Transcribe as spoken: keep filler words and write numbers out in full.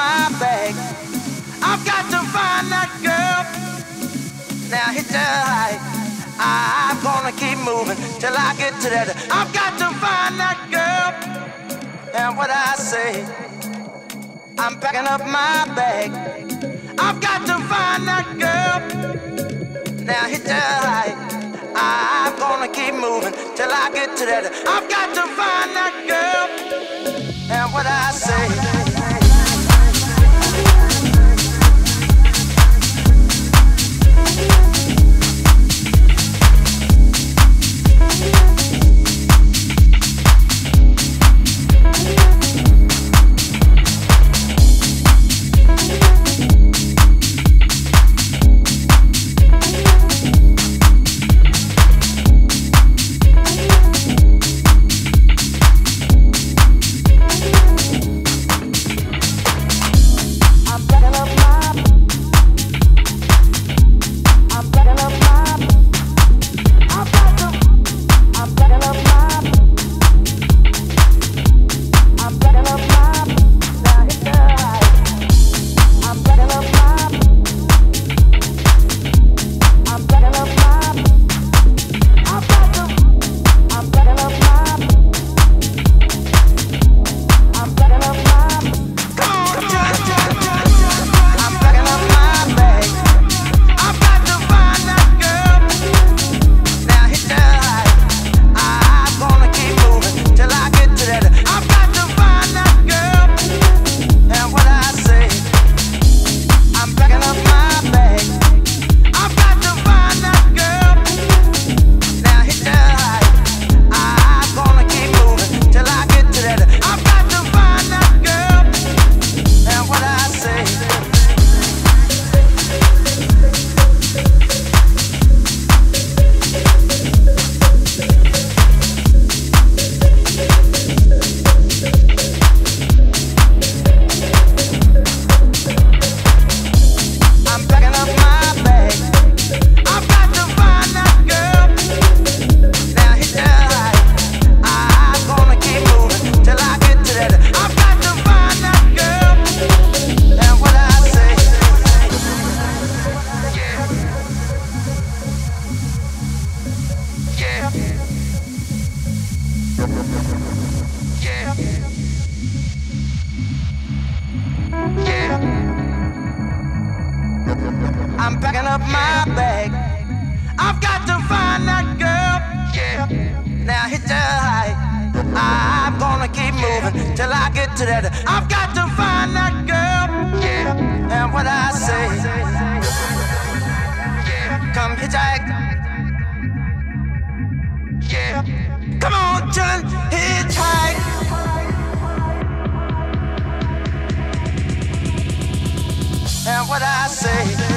my bag. I've got to find that girl. Now hit the high. I'm gonna keep moving till I get to that. I've got to find that girl. And what I say, I'm packing up my bag. I've got to find that girl. Now hit the high. I'm gonna keep moving till I get to that. I've got to find that girl. And what I say. I'm packing up my bag. I've got to find that girl. Now hit the high. I'm gonna keep moving till I get to that. I've got to find that girl. And what I say, come hitchhike. Come on, chillin', hitchhike. And what I say.